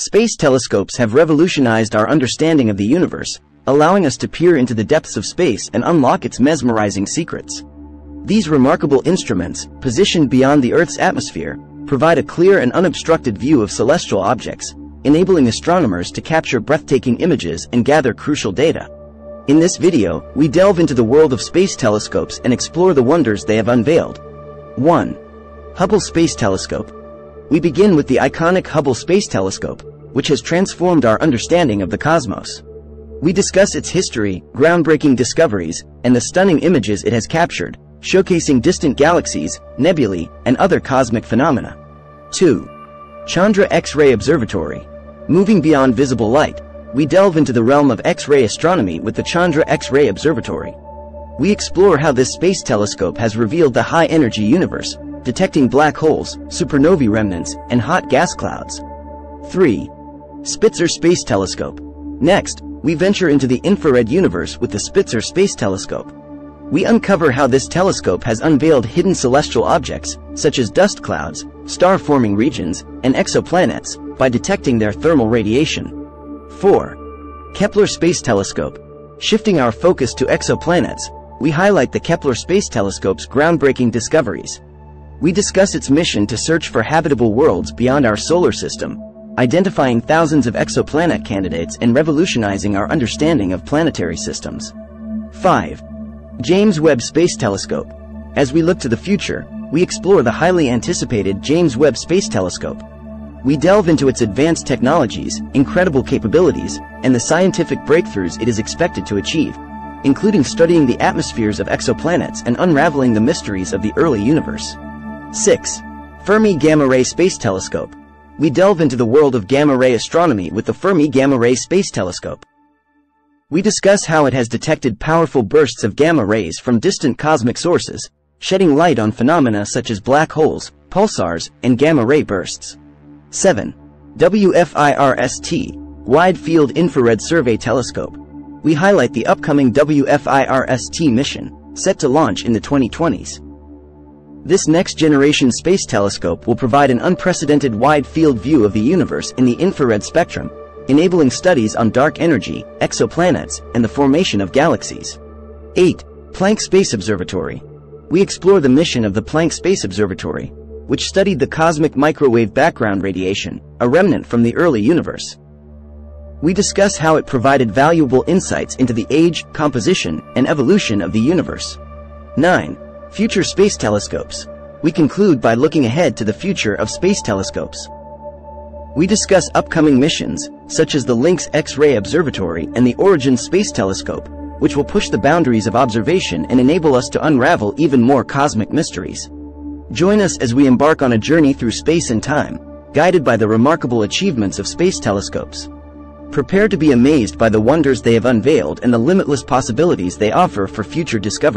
Space telescopes have revolutionized our understanding of the universe, allowing us to peer into the depths of space and unlock its mesmerizing secrets. These remarkable instruments, positioned beyond the Earth's atmosphere, provide a clear and unobstructed view of celestial objects, enabling astronomers to capture breathtaking images and gather crucial data. In this video, we delve into the world of space telescopes and explore the wonders they have unveiled. 1. Hubble Space Telescope. We begin with the iconic Hubble Space Telescope, which has transformed our understanding of the cosmos. We discuss its history, groundbreaking discoveries, and the stunning images it has captured, showcasing distant galaxies, nebulae, and other cosmic phenomena. 2. Chandra X-ray Observatory. Moving beyond visible light, we delve into the realm of X-ray astronomy with the Chandra X-ray Observatory. We explore how this space telescope has revealed the high-energy universe, detecting black holes, supernovae remnants, and hot gas clouds. 3. Spitzer Space Telescope. Next, we venture into the infrared universe with the Spitzer Space Telescope. We uncover how this telescope has unveiled hidden celestial objects, such as dust clouds, star-forming regions, and exoplanets, by detecting their thermal radiation. 4. Kepler Space Telescope. Shifting our focus to exoplanets, we highlight the Kepler Space Telescope's groundbreaking discoveries. We discuss its mission to search for habitable worlds beyond our solar system, identifying thousands of exoplanet candidates and revolutionizing our understanding of planetary systems. 5. James Webb Space Telescope. As we look to the future, we explore the highly anticipated James Webb Space Telescope. We delve into its advanced technologies, incredible capabilities, and the scientific breakthroughs it is expected to achieve, including studying the atmospheres of exoplanets and unraveling the mysteries of the early universe. 6. Fermi Gamma-ray Space Telescope. We delve into the world of gamma-ray astronomy with the Fermi Gamma-ray Space Telescope. We discuss how it has detected powerful bursts of gamma rays from distant cosmic sources, shedding light on phenomena such as black holes, pulsars, and gamma-ray bursts. 7. WFIRST, Wide Field Infrared Survey Telescope. We highlight the upcoming WFIRST mission, set to launch in the 2020s. This next-generation space telescope will provide an unprecedented wide-field view of the universe in the infrared spectrum, enabling studies on dark energy, exoplanets, and the formation of galaxies. 8. Planck Space Observatory. We explore the mission of the Planck Space Observatory, which studied the cosmic microwave background radiation, a remnant from the early universe. We discuss how it provided valuable insights into the age, composition, and evolution of the universe. 9. Future Space Telescopes. We conclude by looking ahead to the future of space telescopes. We discuss upcoming missions, such as the Lynx X-ray Observatory and the Origins Space Telescope, which will push the boundaries of observation and enable us to unravel even more cosmic mysteries. Join us as we embark on a journey through space and time, guided by the remarkable achievements of space telescopes. Prepare to be amazed by the wonders they have unveiled and the limitless possibilities they offer for future discoveries.